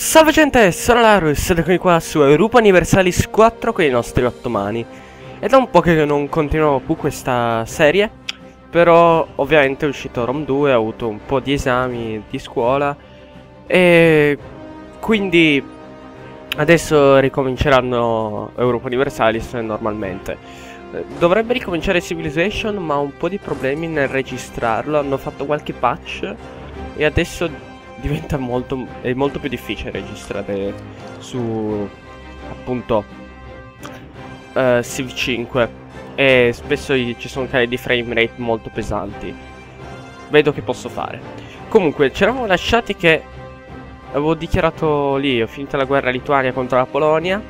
Salve gente, sono Larus ed eccomi qua su Europa Universalis 4 con i nostri ottomani. È da un po' che non continuavo più questa serie, però ovviamente è uscito Rome 2, ho avuto un po' di esami di scuola e quindi adesso ricominceranno Europa Universalis normalmente. Dovrebbe ricominciare Civilization, ma ho un po' di problemi nel registrarlo, hanno fatto qualche patch e adesso diventa molto più difficile registrare su, appunto, Civ 5 e spesso ci sono cali di frame rate molto pesanti. Vedo che posso fare. Comunque, ci eravamo lasciati che avevo dichiarato lì, ho finito la guerra Lituania contro la Polonia.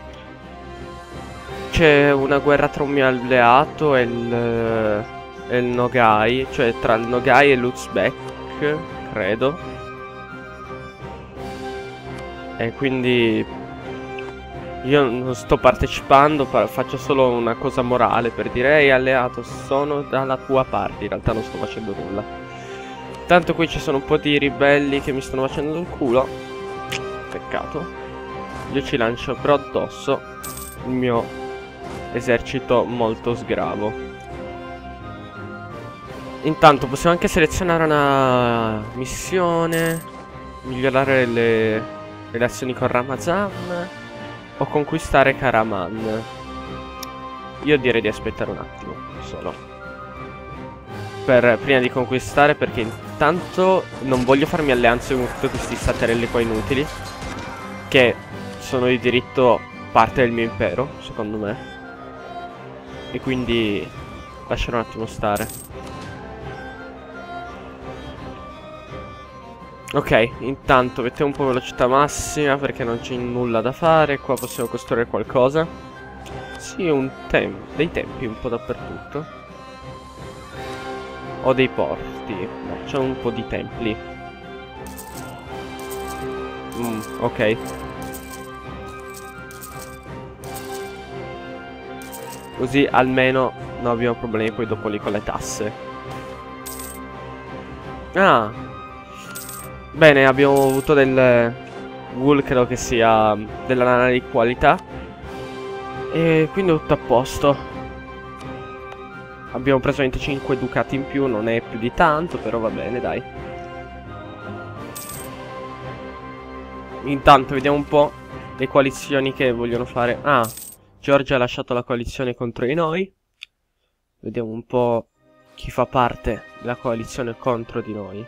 C'è una guerra tra un mio alleato e il Nogai, cioè tra il Nogai e l'Uzbek, credo. E quindi io non sto partecipando, faccio solo una cosa morale per dire: ehi alleato, sono dalla tua parte. In realtà non sto facendo nulla. Tanto qui ci sono un po' di ribelli che mi stanno facendo il culo. Peccato. Io ci lancio però addosso il mio esercito molto sgravo. Intanto possiamo anche selezionare una missione, migliorare le relazioni con Ramazan o conquistare Karaman. Io direi di aspettare un attimo solo prima di conquistare, perché intanto non voglio farmi alleanze con tutti questi staterelli qua inutili che sono di diritto parte del mio impero, secondo me. E quindi lascerò un attimo stare. Ok, intanto mettiamo un po' velocità massima perché non c'è nulla da fare. Qua possiamo costruire qualcosa. Sì, dei tempi un po' dappertutto. O dei porti. Facciamo un po' di templi. Ok. Così almeno non abbiamo problemi poi dopo lì con le tasse. Ah, bene, abbiamo avuto del wool, credo che sia della lana di qualità, e quindi tutto a posto. Abbiamo preso 25 ducati in più, non è più di tanto, però va bene, dai. Intanto vediamo un po' le coalizioni che vogliono fare. Ah, Giorgia ha lasciato la coalizione contro di noi. Vediamo un po' chi fa parte della coalizione contro di noi.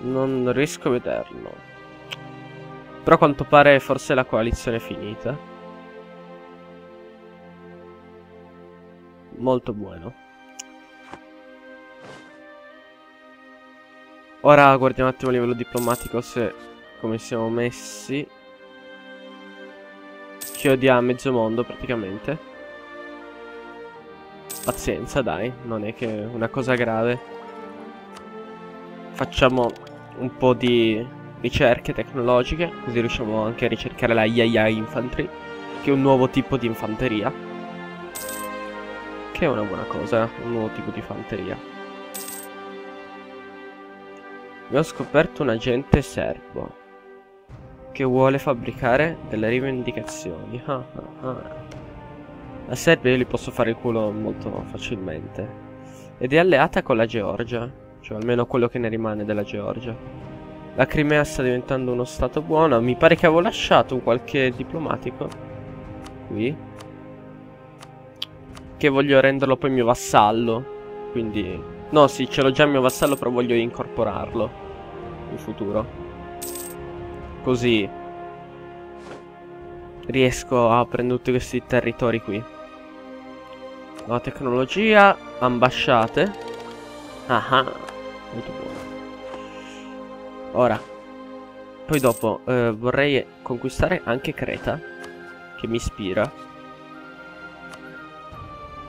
Non riesco a vederlo. Però a quanto pare forse la coalizione è finita. Molto buono. Ora guardiamo un attimo a livello diplomatico se come siamo messi. Ci odia mezzo mondo praticamente. Pazienza, dai, non è che è una cosa grave. Facciamo un po' di ricerche tecnologiche, così riusciamo anche a ricercare la Yaya Infantry, che è un nuovo tipo di infanteria, che è una buona cosa, un nuovo tipo di infanteria. Abbiamo scoperto un agente serbo che vuole fabbricare delle rivendicazioni. La Serbia io li posso fare il culo molto facilmente. Ed è alleata con la Georgia, cioè almeno quello che ne rimane della Georgia. La Crimea sta diventando uno stato buono. Mi pare che avevo lasciato un qualche diplomatico qui, che voglio renderlo poi mio vassallo. Quindi, no, sì, ce l'ho già mio vassallo, però voglio incorporarlo in futuro, così riesco a prendere tutti questi territori qui. Nuova tecnologia, ambasciate. Molto buono. Ora, poi dopo vorrei conquistare anche Creta, che mi ispira.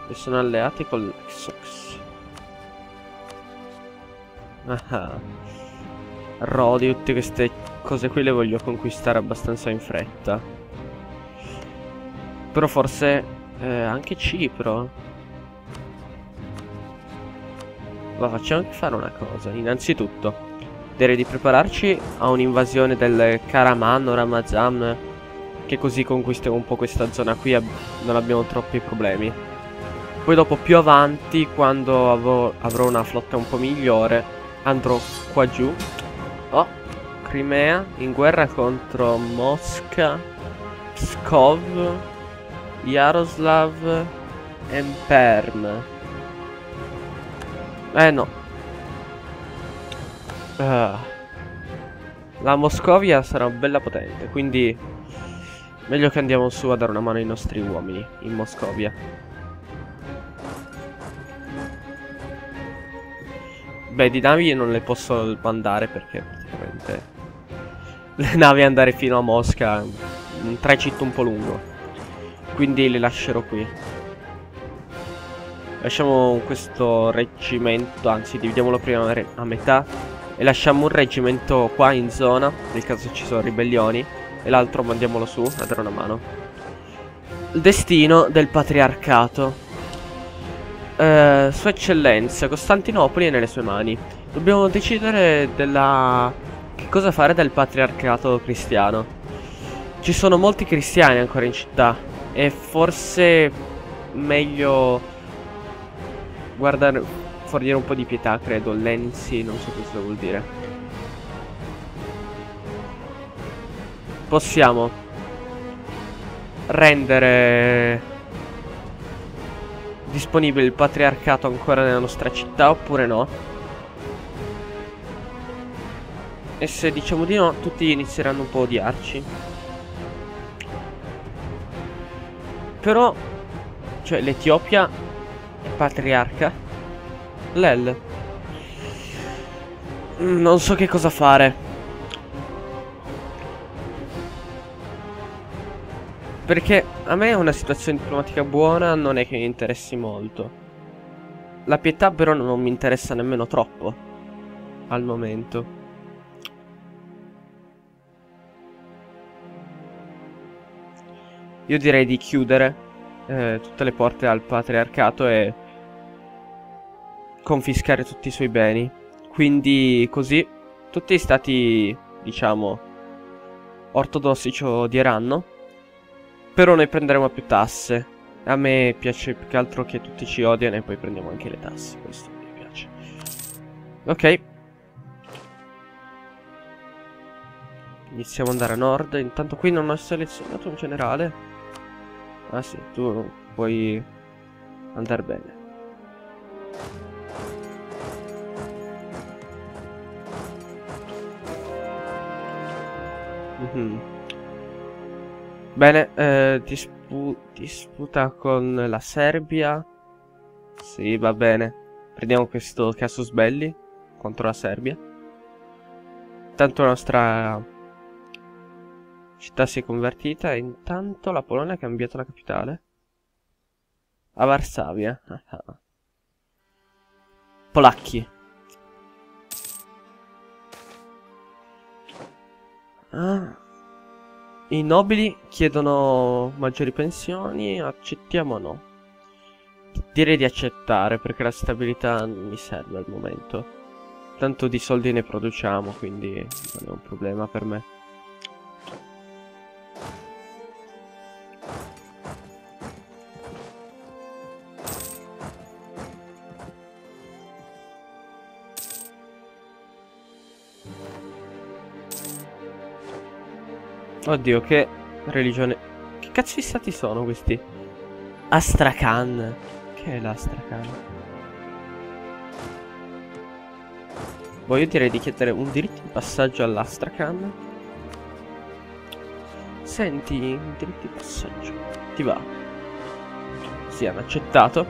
E sono alleati con l'Exox. Rodi, tutte queste cose qui le voglio conquistare abbastanza in fretta. Però forse anche Cipro. Ma facciamo anche fare una cosa. Innanzitutto direi di prepararci a un'invasione del Karaman o Ramazan, che così conquistiamo un po' questa zona qui e non abbiamo troppi problemi. Poi dopo, più avanti, quando avrò una flotta un po' migliore, andrò qua giù. Oh, Crimea in guerra contro Mosca, Pskov, Jaroslav e Perm. No. La Moscovia sarà bella potente, quindi meglio che andiamo su a dare una mano ai nostri uomini in Moscovia. Beh, di navi non le posso mandare perché praticamente le navi andare fino a Mosca un tragitto un po' lungo, quindi le lascerò qui. Lasciamo questo reggimento, anzi dividiamolo prima a metà e lasciamo un reggimento qua in zona nel caso ci sono ribellioni e l'altro mandiamolo su a dare una mano. Il destino del patriarcato. Sua Eccellenza, Costantinopoli è nelle sue mani. Dobbiamo decidere che cosa fare del patriarcato cristiano. Ci sono molti cristiani ancora in città e forse meglio guardare, fornire un po' di pietà, credo. Lenzi, non so cosa vuol dire. Possiamo rendere disponibile il patriarcato ancora nella nostra città oppure no? E se diciamo di no, tutti inizieranno un po' a odiarci. Però, cioè, l'Etiopia è patriarca. Lel, non so che cosa fare, perché a me una situazione diplomatica buona non è che mi interessi molto. La pietà però non mi interessa nemmeno troppo al momento. Io direi di chiudere tutte le porte al patriarcato e confiscare tutti i suoi beni. Quindi così tutti gli stati, diciamo, ortodossi ci odieranno, però noi prenderemo più tasse. A me piace più che altro che tutti ci odiano e poi prendiamo anche le tasse. Questo mi piace. Ok, iniziamo ad andare a nord. Intanto qui non ho selezionato un generale. Ah sì, tu puoi andare bene. Bene, disputa con la Serbia. Sì, va bene. Prendiamo questo casus belli contro la Serbia. Intanto la nostra città si è convertita e intanto la Polonia ha cambiato la capitale a Varsavia. Polacchi. Ah, i nobili chiedono maggiori pensioni, accettiamo o no? Direi di accettare perché la stabilità non mi serve al momento. Tanto di soldi ne produciamo, quindi non è un problema per me. Oddio, che religione. Che cazzo di stati sono questi? Astrakhan. Che è l'Astrakhan? Boh, io direi di chiedere un diritto di passaggio all'Astrakhan. Senti, un diritto di passaggio. Ti va? Sì, hanno accettato.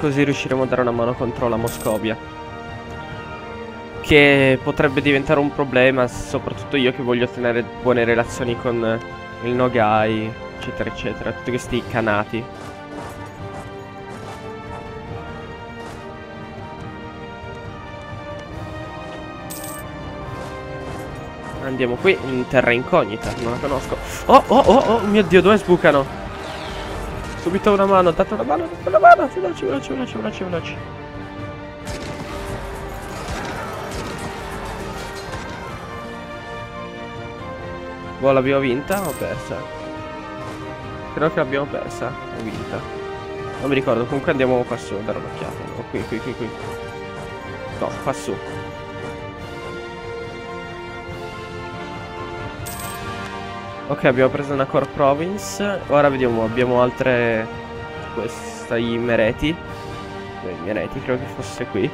Così riusciremo a dare una mano contro la Moscovia, che potrebbe diventare un problema, soprattutto io che voglio tenere buone relazioni con il Nogai, eccetera eccetera, tutti questi canati. Andiamo qui in terra incognita, non la conosco. Oh oh oh oh, mio Dio, dove sbucano? Subito una mano, date una mano, date una mano. Veloci, veloci, veloci, veloci, veloci. Boh, l'abbiamo vinta o persa? Credo che l'abbiamo persa o vinta. Non mi ricordo, comunque andiamo qua su a dare un'occhiata. No, qui, qui, qui, qui. No, qua su. Ok, abbiamo preso una core province. Ora vediamo, abbiamo altre... Questa, i mereti. I mereti, credo che fosse qui.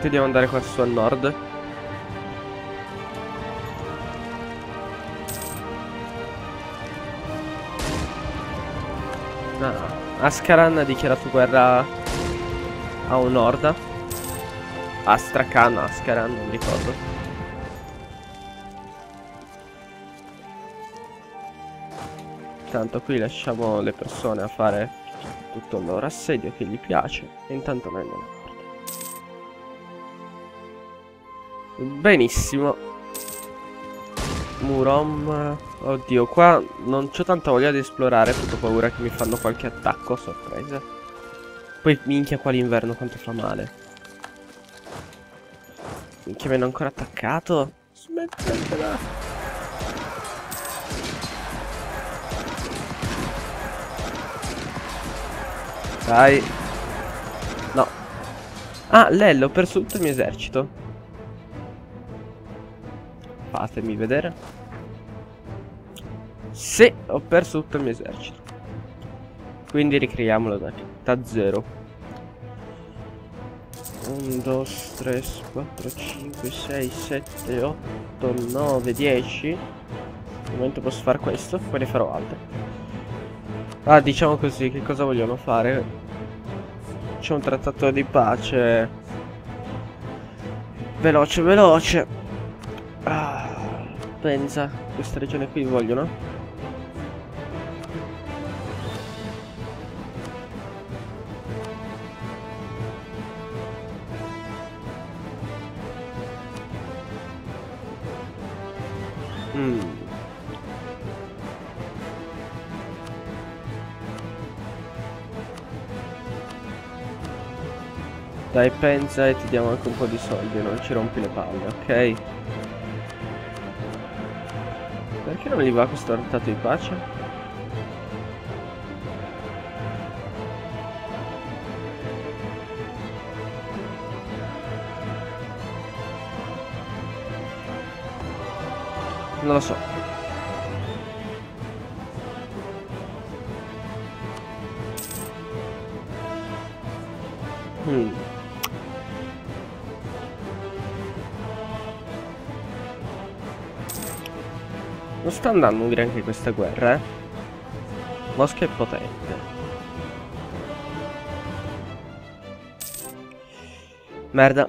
Dobbiamo andare qua su al nord. Ah, Askaran ha dichiarato guerra a un'orda. Astrakhan, Askaran, non mi ricordo. Intanto qui lasciamo le persone a fare tutto il loro assedio che gli piace. E intanto noi andiamo a parte. Benissimo. Murom. Oddio, qua non c'ho tanta voglia di esplorare, perché ho paura che mi fanno qualche attacco sorpresa. Poi minchia qua l'inverno quanto fa male. Minchia, mi hanno ancora attaccato. Smettetela. Dai. No. Ah, Lello, ho perso tutto il mio esercito. Fatemi vedere. Sì, ho perso tutto il mio esercito. Quindi ricreiamolo da zero. 1, 2, 3, 4, 5, 6, 7, 8, 9, 10. Al momento posso fare questo, poi ne farò altre. Ah, diciamo così, che cosa vogliono fare? C'è un trattato di pace. Veloce, veloce. Ah, pensa, questa regione qui vogliono. Dai, pensa, e ti diamo anche un po' di soldi, non ci rompi le palle, ok? Perché non gli va questo trattato di pace? Non lo so. Non sta andando neanche questa guerra, eh? Mosca è potente. Merda.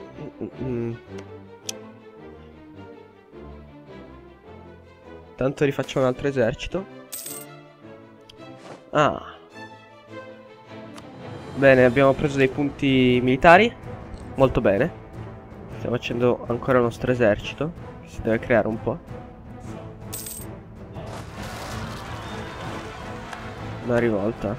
Tanto rifaccio un altro esercito. Ah. Bene, abbiamo preso dei punti militari. Molto bene. Stiamo facendo ancora il nostro esercito, che si deve creare un po'. Una rivolta.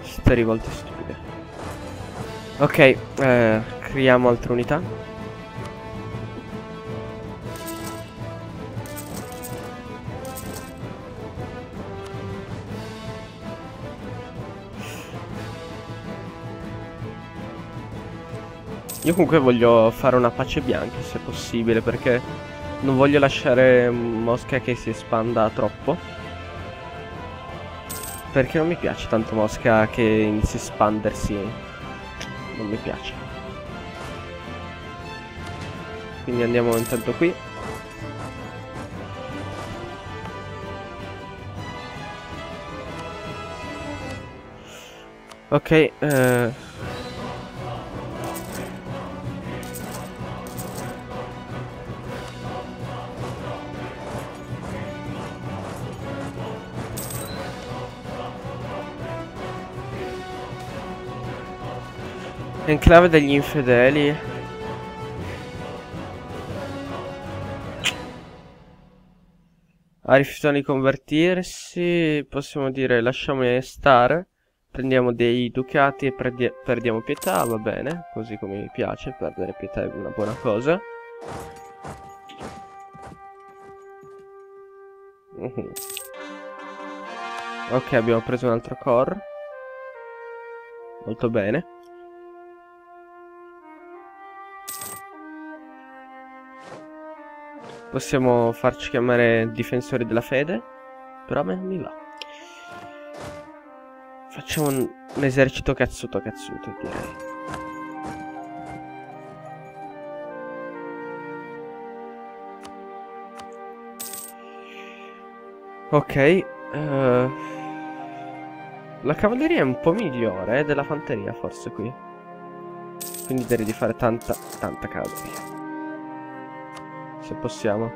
Queste rivolte stupide. Ok, creiamo altre unità. Io comunque voglio fare una pace bianca se possibile, perché non voglio lasciare Mosca che si espanda troppo, perché non mi piace tanto Mosca che inizia a espandersi. Non mi piace. Quindi andiamo intanto qui. Ok, enclave degli infedeli. Ha rifiutato di convertirsi, possiamo dire lasciamone stare. Prendiamo dei ducati e perdiamo pietà, va bene, così come mi piace, perdere pietà è una buona cosa. Ok, abbiamo preso un altro core. Molto bene. Possiamo farci chiamare difensori della fede, però a me non mi va. Facciamo un esercito cazzuto cazzuto, direi. Ok, la cavalleria è un po' migliore della fanteria forse qui, quindi direi di fare tanta cavalleria se possiamo.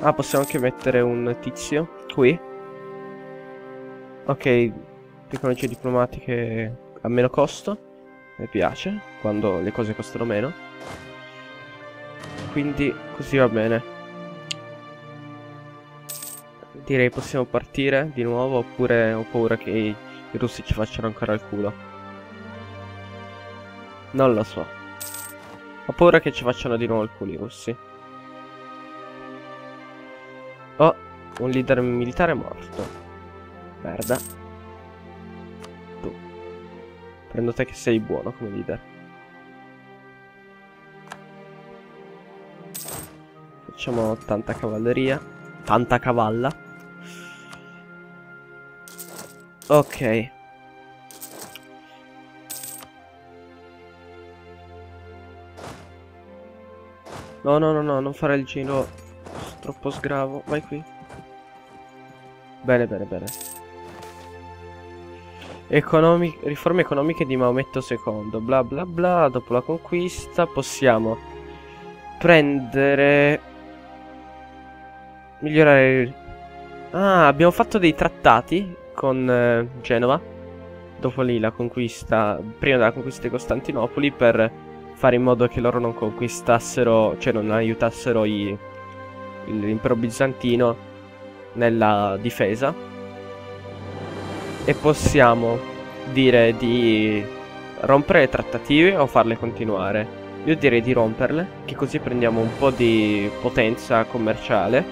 Ah, possiamo anche mettere un tizio qui. Ok, tecnologie diplomatiche a meno costo. Mi piace quando le cose costano meno. Quindi così va bene. Direi possiamo partire di nuovo, oppure ho paura che i russi ci facciano ancora il culo. Non lo so. Ho paura che ci facciano di nuovo il culo i russi. Oh, un leader militare morto. Merda. Tu. Prendo te che sei buono come leader. Facciamo tanta cavalleria. Tanta cavalla. Ok. No, no, no, no, non fare il giro. Troppo sgravo, vai qui. Bene, bene, bene. Riforme economiche di Maometto II. Bla bla bla. Dopo la conquista possiamo prendere, migliorare. Ah, abbiamo fatto dei trattati con Genova dopo lì la conquista, prima della conquista di Costantinopoli, per fare in modo che loro non conquistassero, cioè non aiutassero l'impero bizantino nella difesa. E possiamo dire di rompere le trattative o farle continuare. Io direi di romperle, che così prendiamo un po' di potenza commerciale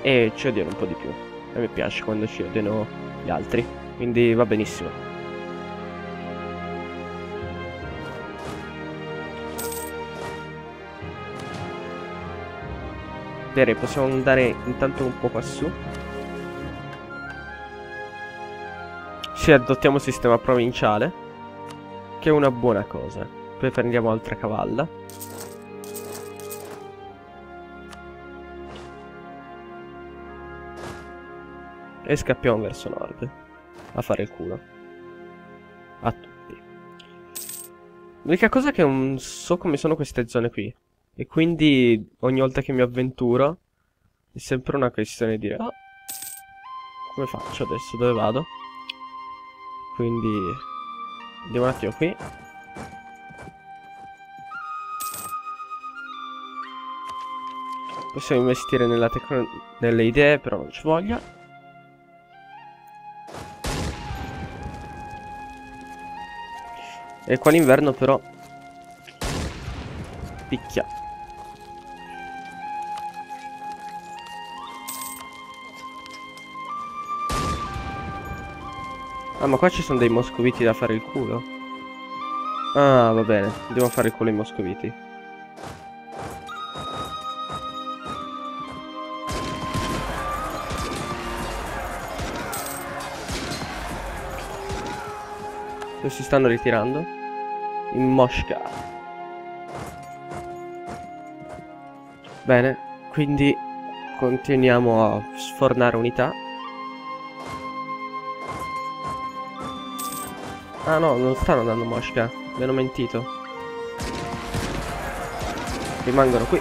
e ci odiano un po' di più. A me piace quando ci odiano gli altri, quindi va benissimo. Possiamo andare intanto un po' qua su. Sì, adottiamo il sistema provinciale, che è una buona cosa. Poi prendiamo altra cavalla. E scappiamo verso nord a fare il culo a tutti. L'unica cosa è che non so come sono queste zone qui, e quindi ogni volta che mi avventuro è sempre una questione di dire oh, come faccio adesso? Dove vado? Quindi andiamo un attimo qui. Possiamo investire nelle idee, però non ci voglia. E qua l'inverno però picchia. Ah, ma qua ci sono dei moscoviti da fare il culo. Ah, va bene. Dobbiamo fare il culo ai moscoviti. Dove si stanno ritirando? In Mosca. Bene, quindi continuiamo a sfornare unità. Ah no, non stanno andando Mosca, mi hanno mentito. Rimangono qui.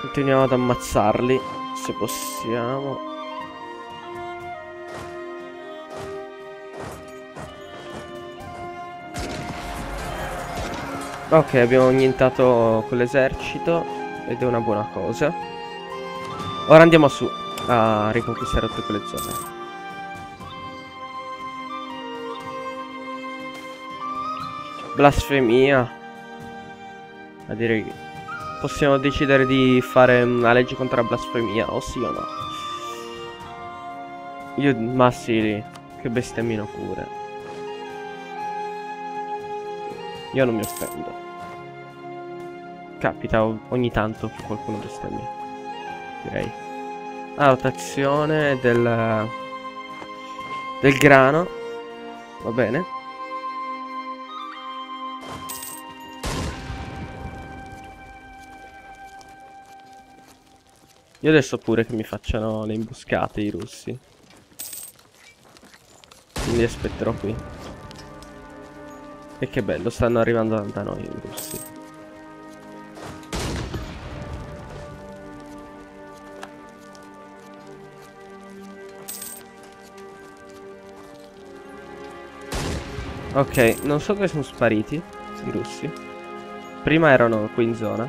Continuiamo ad ammazzarli se possiamo. Ok, abbiamo annientato quell'esercito ed è una buona cosa. Ora andiamo su a riconquistare tutte quelle zone. Blasfemia. A dire che possiamo decidere di fare una legge contro la blasfemia, o sì o no. Io, ma sì, che bestemmino pure. Io non mi offendo. Capita ogni tanto che qualcuno bestemmia, direi. Ah, rotazione del grano. Va bene. Io adesso pure che mi facciano le imboscate i russi. Quindi aspetterò qui. E che bello, stanno arrivando da noi i russi. Ok, non so dove sono spariti i russi. Prima erano qui in zona.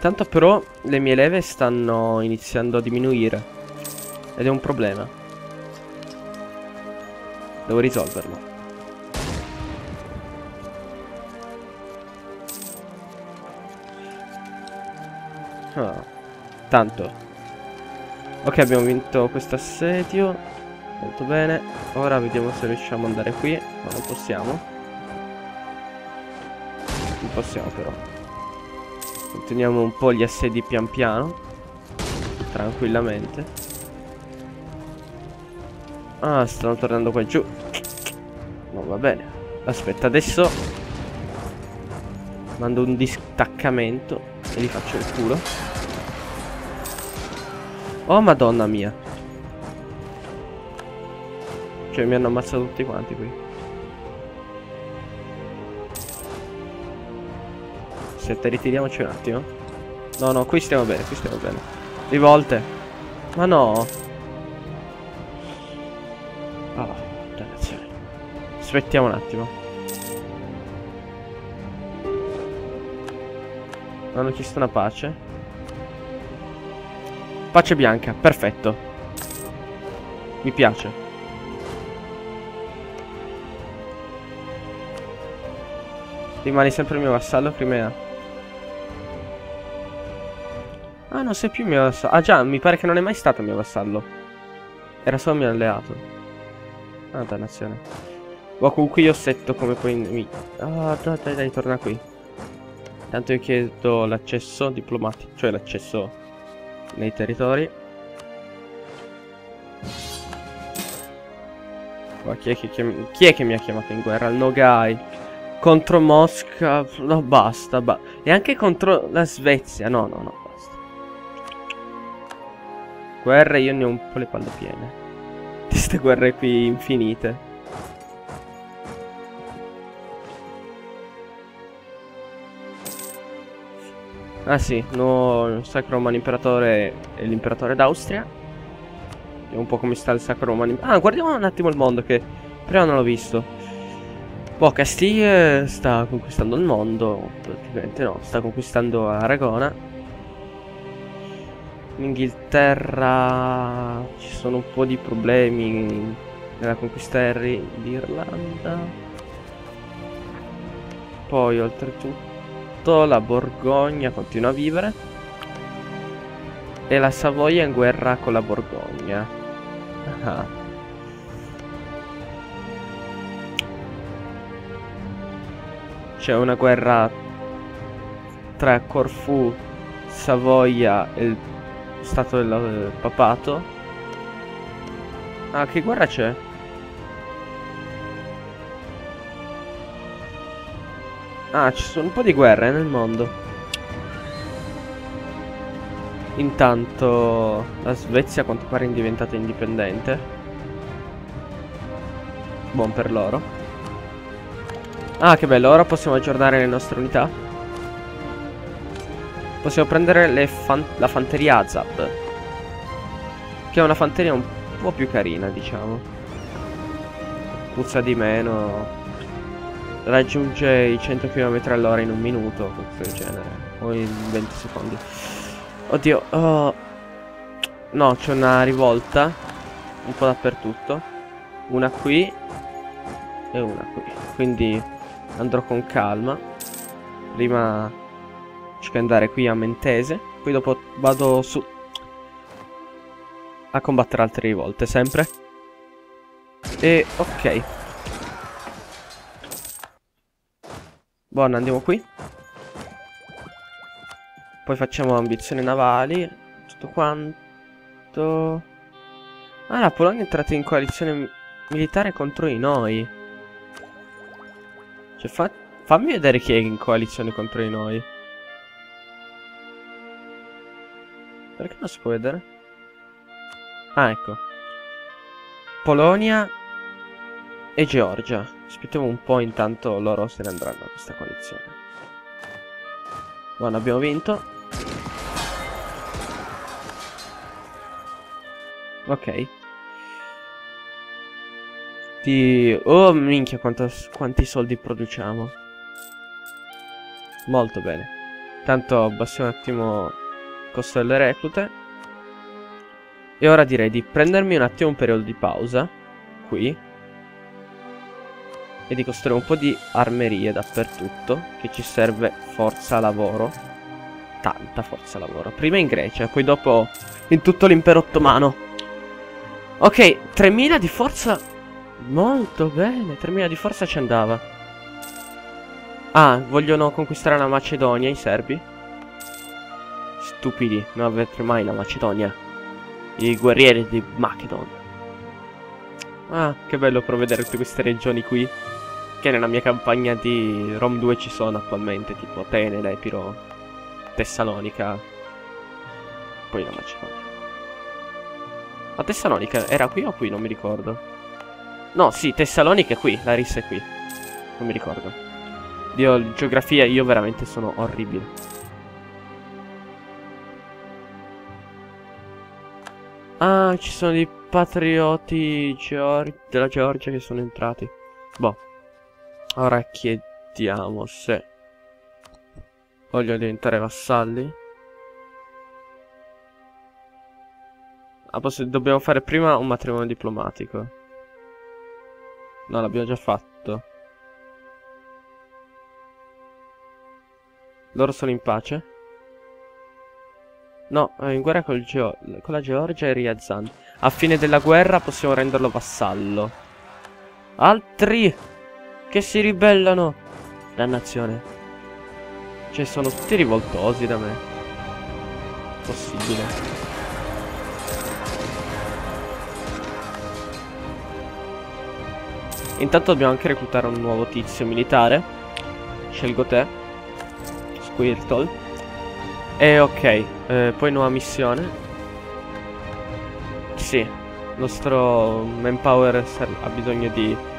Tanto però le mie leve stanno iniziando a diminuire ed è un problema. Devo risolverlo. Ah, tanto. Ok, abbiamo vinto questo assedio. Molto bene. Ora vediamo se riusciamo ad andare qui. Ma non possiamo. Non possiamo però. Otteniamo un po' gli assedi pian piano, tranquillamente. Ah, stanno tornando qua giù. No, va bene. Aspetta, adesso mando un distaccamento e li faccio il culo. Oh, madonna mia. Cioè, mi hanno ammazzato tutti quanti qui. 7, ritiriamoci un attimo. No, no, qui stiamo bene, qui stiamo bene. Rivolte. Ma no. Ah, attenzione. Aspettiamo un attimo. Hanno chiesto una pace. Pace bianca, perfetto. Mi piace. Rimani sempre il mio vassallo, Crimea. Ah, non sei più mio vassallo. Ah già, mi pare che non è mai stato mio vassallo. Era solo mio alleato. Ah, dannazione. Boh, comunque io setto come poi mi... Ah, dai, dai, dai, torna qui. Tanto io chiedo l'accesso diplomatico. Cioè l'accesso nei territori. Ma chi è che mi ha chiamato in guerra? Il Nogai. Contro Mosca. No, basta, basta. E anche contro la Svezia. No, no, no. Guerre, io ne ho un po' le palle piene. Queste guerre qui infinite. Ah sì, no, il Sacro Romano Imperatore è l'imperatore d'Austria. Vediamo un po' come sta il Sacro Romano Imperatore. Ah, guardiamo un attimo il mondo che prima non l'ho visto. Boh, Castiglia sta conquistando il mondo. Praticamente no, sta conquistando Aragona. In Inghilterra ci sono un po' di problemi nella conquista d'Irlanda. Poi oltretutto la Borgogna continua a vivere. E la Savoia è in guerra con la Borgogna. Ah. C'è una guerra tra Corfù, Savoia e il Stato del Papato. Ah, che guerra c'è? Ah, ci sono un po' di guerre nel mondo. Intanto la Svezia a quanto pare è diventata indipendente. Buon per loro. Ah, che bello, ora possiamo aggiornare le nostre unità. Possiamo prendere la fanteria Azab, che è una fanteria un po' più carina, diciamo. puzza di meno, raggiunge i 100 km all'ora in un minuto, qualcosa del genere, o in 20 secondi. Oddio, oh. No, c'è una rivolta un po' dappertutto, una qui e una qui, quindi andrò con calma. Prima cerco di andare qui a Mentese, poi dopo vado su a combattere altre rivolte sempre. E ok, buona, andiamo qui. Poi facciamo ambizioni navali, tutto quanto. Ah, la Polonia è entrata in coalizione militare contro di noi. Cioè, fammi vedere chi è in coalizione contro di noi. Perché non si può vedere? Ah, ecco. Polonia e Georgia. Aspettiamo un po', intanto loro se ne andranno a questa coalizione. Buono, abbiamo vinto. Ok. Oh, minchia, quanti soldi produciamo. Molto bene. Tanto abbassiamo un attimo il costo delle reclute. E ora direi di prendermi un attimo un periodo di pausa qui e di costruire un po' di armerie dappertutto, che ci serve forza lavoro, tanta forza lavoro. Prima in Grecia, poi dopo in tutto l'impero ottomano. Ok, 3000 di forza, molto bene, 3000 di forza ci andava. Ah, vogliono conquistare la Macedonia i serbi? Stupidi, non avete mai la Macedonia. I guerrieri di Macedon. Ah, che bello provvedere tutte queste regioni qui, che nella mia campagna di Rome 2 ci sono attualmente, tipo Atene, Epiro, Tessalonica, poi la Macedonia. Ma Tessalonica era qui o qui? Non mi ricordo. No, sì, Tessalonica è qui, Larissa è qui. Non mi ricordo. Dio, geografia, io veramente sono orribile. Ah, ci sono dei patrioti della Georgia che sono entrati. Boh. Ora chiediamo se voglio diventare vassalli. Ah, dobbiamo fare prima un matrimonio diplomatico. No, l'abbiamo già fatto. Loro sono in pace? No, in guerra con la Georgia e Ramazan. A fine della guerra possiamo renderlo vassallo. Altri che si ribellano. Dannazione. Cioè, sono tutti rivoltosi da me. Possibile. Intanto dobbiamo anche reclutare un nuovo tizio militare. Scelgo te, Squirtle. E ok, poi nuova missione. Sì, il nostro manpower ha bisogno di